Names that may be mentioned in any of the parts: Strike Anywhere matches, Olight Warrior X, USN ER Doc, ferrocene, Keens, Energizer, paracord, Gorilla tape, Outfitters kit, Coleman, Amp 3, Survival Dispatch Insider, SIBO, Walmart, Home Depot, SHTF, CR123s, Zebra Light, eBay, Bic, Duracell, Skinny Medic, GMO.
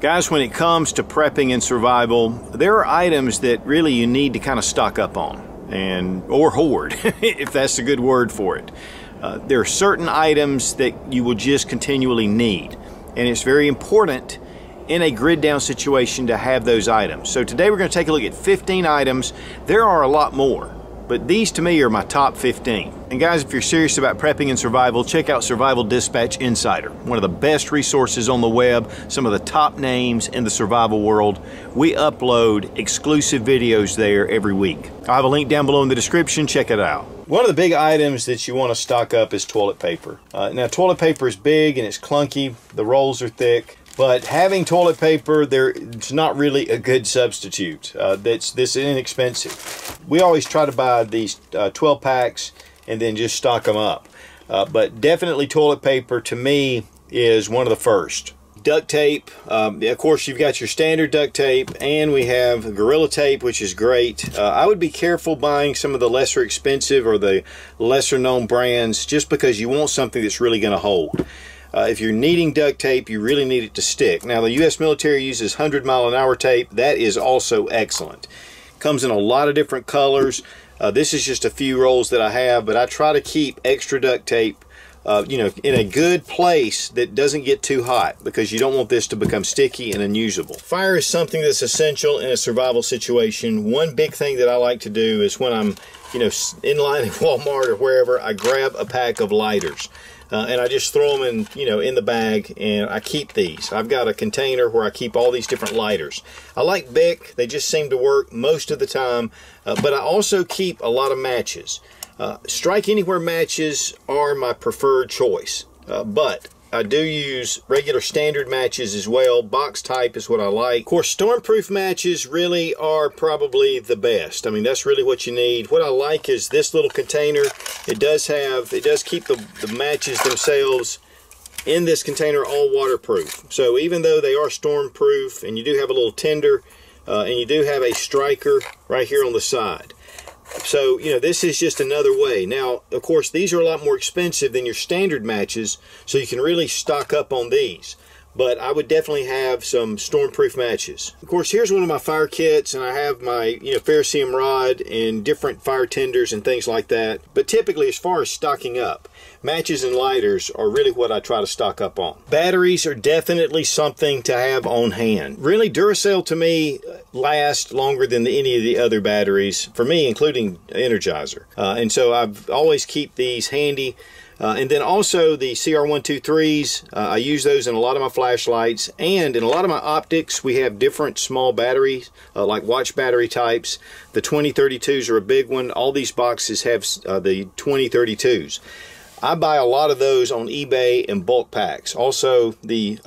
Guys, when it comes to prepping and survival, there are items that really you need to kind of stock up on, and or hoard, if that's a good word for it. There are certain items that you will just continually need, and it's very important in a grid down situation to have those items. So today we're going to take a look at 15 items. There are a lot more, but these to me are my top 15. And guys, if you're serious about prepping and survival, check out Survival Dispatch Insider, one of the best resources on the web, some of the top names in the survival world. We upload exclusive videos there every week. I'll have a link down below in the description, check it out. One of the big items that you want to stock up is toilet paper. Now toilet paper is big and it's clunky, the rolls are thick, but having toilet paper, it's not really a good substitute. That's this inexpensive. We always try to buy these 12 packs and then just stock them up. But definitely toilet paper to me is one of the first. Duct tape, of course you've got your standard duct tape, and we have Gorilla tape, which is great. I would be careful buying some of the lesser expensive or the lesser known brands, just because you want something that's really gonna hold. If you're needing duct tape, you really need it to stick. Now, the U.S. military uses 100-mile-an-hour tape. That is also excellent. Comes in a lot of different colors. This is just a few rolls that I have, but I try to keep extra duct tape, in a good place that doesn't get too hot, because you don't want this to become sticky and unusable. Fire is something that's essential in a survival situation. One big thing that I like to do is when I'm, in line at Walmart or wherever, I grab a pack of lighters. And I just throw them in, in the bag, and I keep these. I've got a container where I keep all these different lighters. I like Bic. They just seem to work most of the time, but I also keep a lot of matches. Strike Anywhere matches are my preferred choice, but I do use regular standard matches as well. Box type is what I like. Of course, stormproof matches really are probably the best. I mean, that's really what you need. What I like is this little container. It does keep the matches themselves in this container all waterproof. So even though they are stormproof, and you do have a little tinder, and you do have a striker right here on the side. So, this is just another way. Now, of course, these are a lot more expensive than your standard matches, so you can really stock up on these. But I would definitely have some stormproof matches. Of course, here's one of my fire kits, and I have my, ferrocene rod and different fire tenders and things like that. But typically, as far as stocking up, matches and lighters are really what I try to stock up on. Batteries are definitely something to have on hand. Really, Duracell to me lasts longer than any of the other batteries, for me, including Energizer. And so I've always keep these handy. And then also the CR123s, I use those in a lot of my flashlights and in a lot of my optics. We have different small batteries, like watch battery types. The 2032s are a big one. All these boxes have the 2032s. I buy a lot of those on eBay in bulk packs. Also the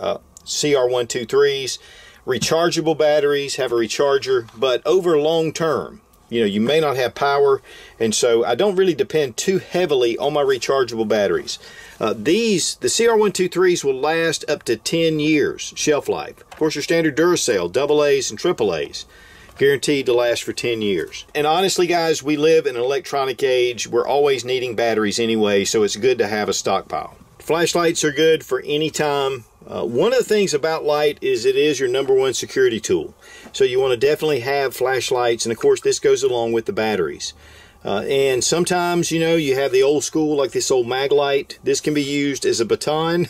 CR123s, rechargeable batteries, have a recharger, but over long term, you may not have power, and so I don't really depend too heavily on my rechargeable batteries. The CR123s will last up to 10 years shelf life. Of course, your standard Duracell, AA's and AAA's, guaranteed to last for 10 years. And honestly, guys, we live in an electronic age. We're always needing batteries anyway, so it's good to have a stockpile. Flashlights are good for any time. One of the things about light is it is your #1 security tool. So you want to definitely have flashlights, and of course this goes along with the batteries. And sometimes, you have the old school, like this old Maglite. This can be used as a baton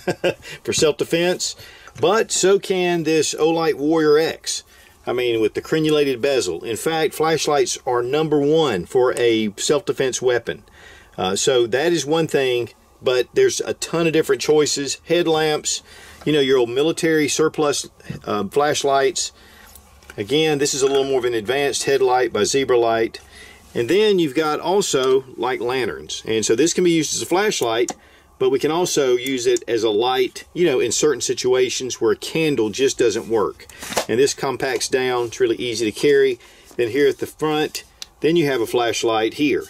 for self-defense, but so can this Olight Warrior X. I mean, with the crenulated bezel. In fact, flashlights are #1 for a self-defense weapon. So that is one thing, but there's a ton of different choices. Headlamps, your old military surplus flashlights. Again, this is a little more of an advanced headlight by Zebra Light. And then you've got also like lanterns. And so this can be used as a flashlight, but we can also use it as a light, in certain situations where a candle just doesn't work. And this compacts down, it's really easy to carry. Then here at the front, then you have a flashlight here.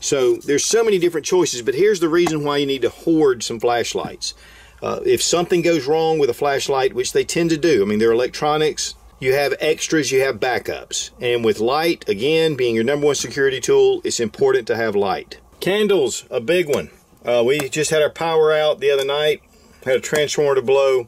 So there's so many different choices, but here's the reason why you need to hoard some flashlights. If something goes wrong with a flashlight, which they tend to do, I mean, they're electronics, you have extras, you have backups. And with light, again, being your #1 security tool, it's important to have light. Candles, a big one. We just had our power out the other night, had a transformer to blow,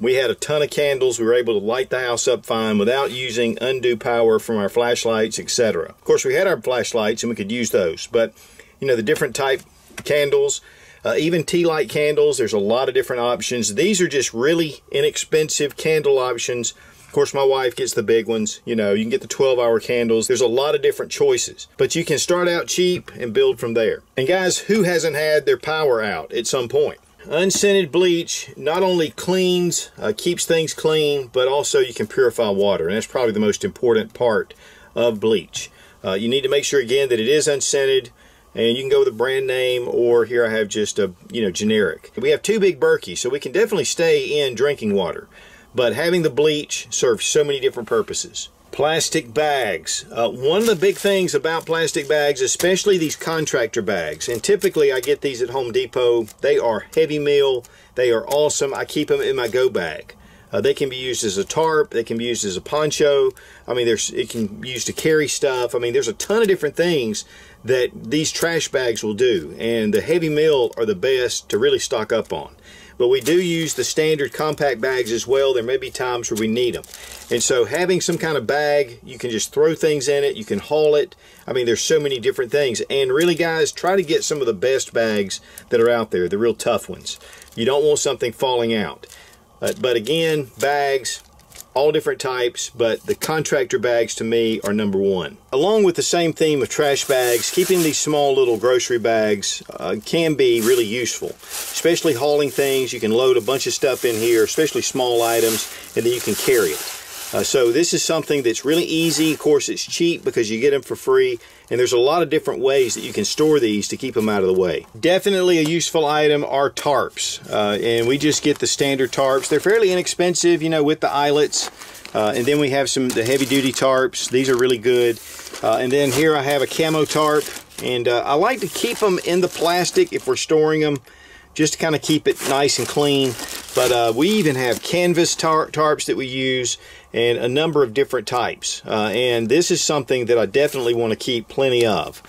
We had a ton of candles. We were able to light the house up fine without using undue power from our flashlights, etc. Of course, we had our flashlights and we could use those, but you know, the different type candles, even tea light candles, there's a lot of different options. These are just really inexpensive candle options. Of course, my wife gets the big ones. You know, you can get the 12-hour candles. There's a lot of different choices, but you can start out cheap and build from there. And guys, who hasn't had their power out at some point? Unscented bleach not only cleans, keeps things clean, but also you can purify water, and that's probably the most important part of bleach. You need to make sure again that it is unscented, and you can go with a brand name, or here I have just a, you know, generic. We have two big Berkey, so we can definitely stay in drinking water, but having the bleach serves so many different purposes. Plastic bags. One of the big things about plastic bags, especially these contractor bags, and typically I get these at Home Depot, they are heavy meal, they are awesome. I keep them in my go bag. They can be used as a tarp, they can be used as a poncho. I mean, it can be used to carry stuff. I mean, there's a ton of different things that these trash bags will do, and the heavy meal are the best to really stock up on. But we do use the standard compact bags as well. There may be times where we need them. And so having some kind of bag, you can just throw things in it, you can haul it. I mean, there's so many different things. And really, guys, try to get some of the best bags that are out there, the real tough ones. You don't want something falling out. But again, bags, all different types, but the contractor bags to me are number one. Along with the same theme of trash bags, keeping these small little grocery bags can be really useful, especially hauling things. You can load a bunch of stuff in here, especially small items, and then you can carry it. So this is something that's really easy. Of course, it's cheap because you get them for free, and there's a lot of different ways that you can store these to keep them out of the way. Definitely a useful item are tarps, and we just get the standard tarps. They're fairly inexpensive, you know, with the eyelets, and then we have the heavy-duty tarps. These are really good, and then here I have a camo tarp, and I like to keep them in the plastic if we're storing them, just to kind of keep it nice and clean. But we even have canvas tarps that we use, and a number of different types. And this is something that I definitely want to keep plenty of.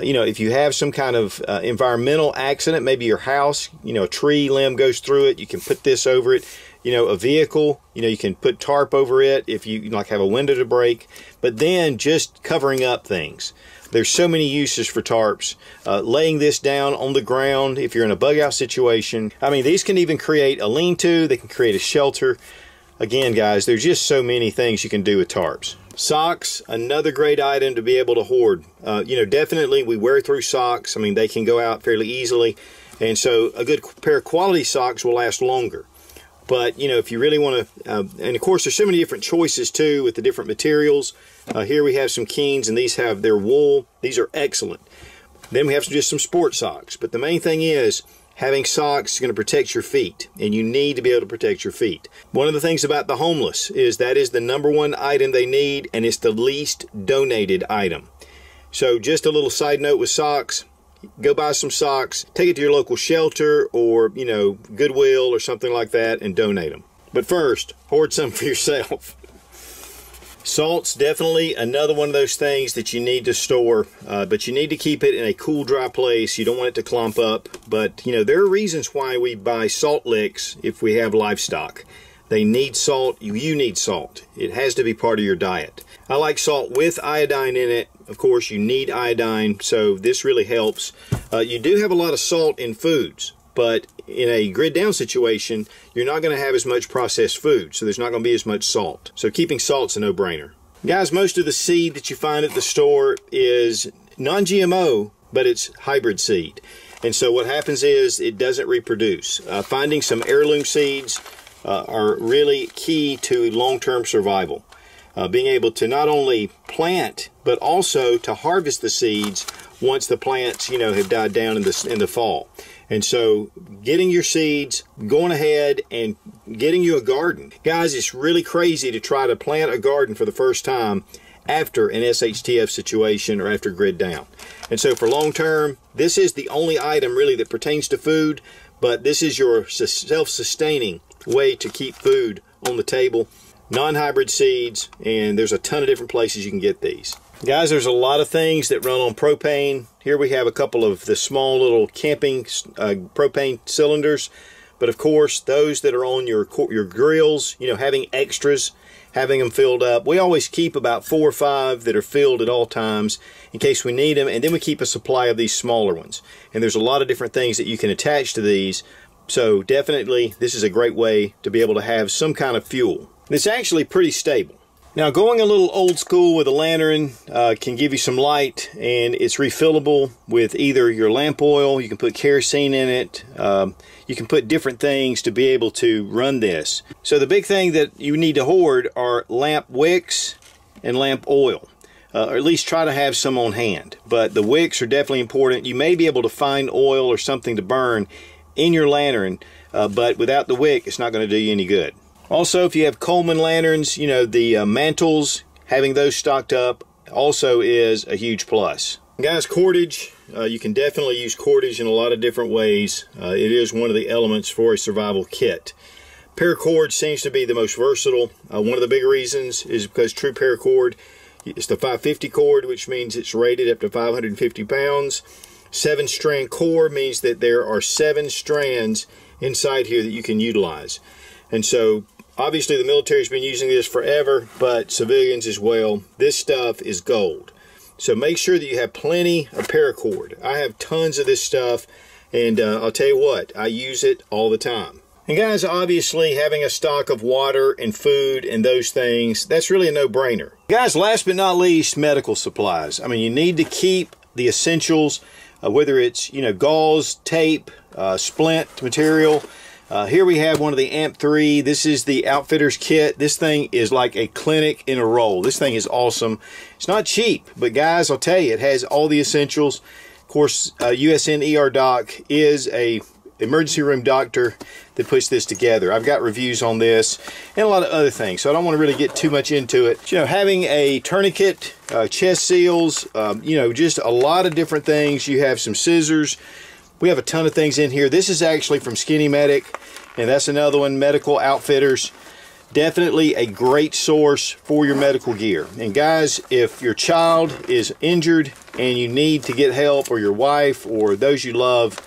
You know, if you have some kind of environmental accident, maybe your house, you know, a tree limb goes through it, you can put this over it. You know, a vehicle, you know, you can put tarp over it if you like have a window to break. But then just covering up things. There's so many uses for tarps. Laying this down on the ground if you're in a bug out situation. I mean, these can even create a lean-to, they can create a shelter. Again, guys, there's just so many things you can do with tarps. Socks, another great item to be able to hoard. You know, definitely we wear through socks. I mean, they can go out fairly easily. And so a good pair of quality socks will last longer. But, you know, if you really want to, and of course, there's so many different choices too with the different materials. Here we have some Keens, and these have their wool. These are excellent. Then we have just some sports socks. But the main thing is, having socks is going to protect your feet, and you need to be able to protect your feet. One of the things about the homeless is that is the number one item they need, and it's the least donated item. So just a little side note with socks, go buy some socks, take it to your local shelter or, you know, Goodwill or something like that, and donate them. But first, hoard some for yourself. Salt's definitely another one of those things that you need to store, but you need to keep it in a cool, dry place. You don't want it to clump up, but you know, there are reasons why we buy salt licks if we have livestock. They need salt. You need salt. It has to be part of your diet. I like salt with iodine in it. Of course, you need iodine, so this really helps. You do have a lot of salt in foods, but in a grid down situation, you're not going to have as much processed food, so there's not going to be as much salt. So keeping salt's a no-brainer. Guys, most of the seed that you find at the store is non-GMO, but it's hybrid seed. And so what happens is it doesn't reproduce. Finding some heirloom seeds are really key to long-term survival. Being able to not only plant, but also to harvest the seeds once the plants, you know, have died down in the fall. And so getting your seeds, going ahead and getting you a garden. Guys, it's really crazy to try to plant a garden for the first time after an SHTF situation or after grid down. And so for long term, this is the only item really that pertains to food, but this is your self-sustaining way to keep food on the table. Non-hybrid seeds, and there's a ton of different places you can get these. Guys, there's a lot of things that run on propane. Here we have a couple of the small little camping propane cylinders. But of course, those that are on your grills, you know, having extras, having them filled up. We always keep about 4 or 5 that are filled at all times in case we need them, and then we keep a supply of these smaller ones. And there's a lot of different things that you can attach to these, so definitely this is a great way to be able to have some kind of fuel. And it's actually pretty stable. Now, going a little old school with a lantern can give you some light, and it's refillable with either your lamp oil, you can put kerosene in it, you can put different things to be able to run this. So the big thing that you need to hoard are lamp wicks and lamp oil, or at least try to have some on hand. But the wicks are definitely important. You may be able to find oil or something to burn in your lantern, but without the wick, it's not going to do you any good. Also, if you have Coleman lanterns, you know, the mantles, having those stocked up also is a huge plus. Guys, cordage, you can definitely use cordage in a lot of different ways. It is one of the elements for a survival kit. Paracord seems to be the most versatile. One of the big reasons is because true paracord is the 550 cord, which means it's rated up to 550 pounds. 7-strand core means that there are 7 strands inside here that you can utilize. And so, obviously the military's been using this forever, but civilians as well. This stuff is gold. So make sure that you have plenty of paracord. I have tons of this stuff, and I'll tell you what, I use it all the time. And guys, obviously having a stock of water and food and those things, that's really a no-brainer. Guys, last but not least, medical supplies. I mean, you need to keep the essentials, whether it's, you know, gauze, tape, splint material. Here we have one of the Amp 3. This is the Outfitters kit. This thing is like a clinic in a roll. This thing is awesome. It's not cheap, but guys, I'll tell you, it has all the essentials. Of course, USN ER Doc is a emergency room doctor that puts this together. I've got reviews on this and a lot of other things, so I don't want to really get too much into it. You know, having a tourniquet, chest seals, you know, just a lot of different things. You have some scissors. We have a ton of things in here. This is actually from Skinny Medic, and that's another one, Medical Outfitters. Definitely a great source for your medical gear. And guys, if your child is injured and you need to get help, or your wife or those you love,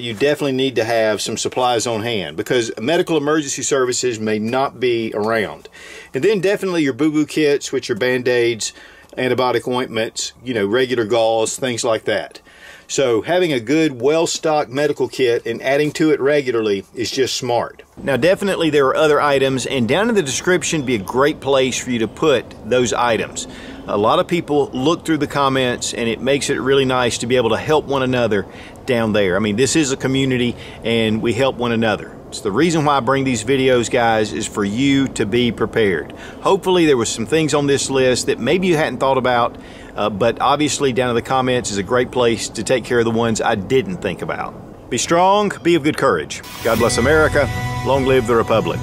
you definitely need to have some supplies on hand, because medical emergency services may not be around. And then definitely your boo-boo kits, which are Band-Aids, antibiotic ointments, you know, regular gauze, things like that. So having a good, well-stocked medical kit and adding to it regularly is just smart. Now, definitely there are other items, and down in the description be a great place for you to put those items. A lot of people look through the comments, and it makes it really nice to be able to help one another down there. I mean, this is a community, and we help one another. So the reason why I bring these videos, guys, is for you to be prepared. Hopefully there were some things on this list that maybe you hadn't thought about, but obviously down in the comments is a great place to take care of the ones I didn't think about. Be strong, be of good courage. God bless America. Long live the Republic.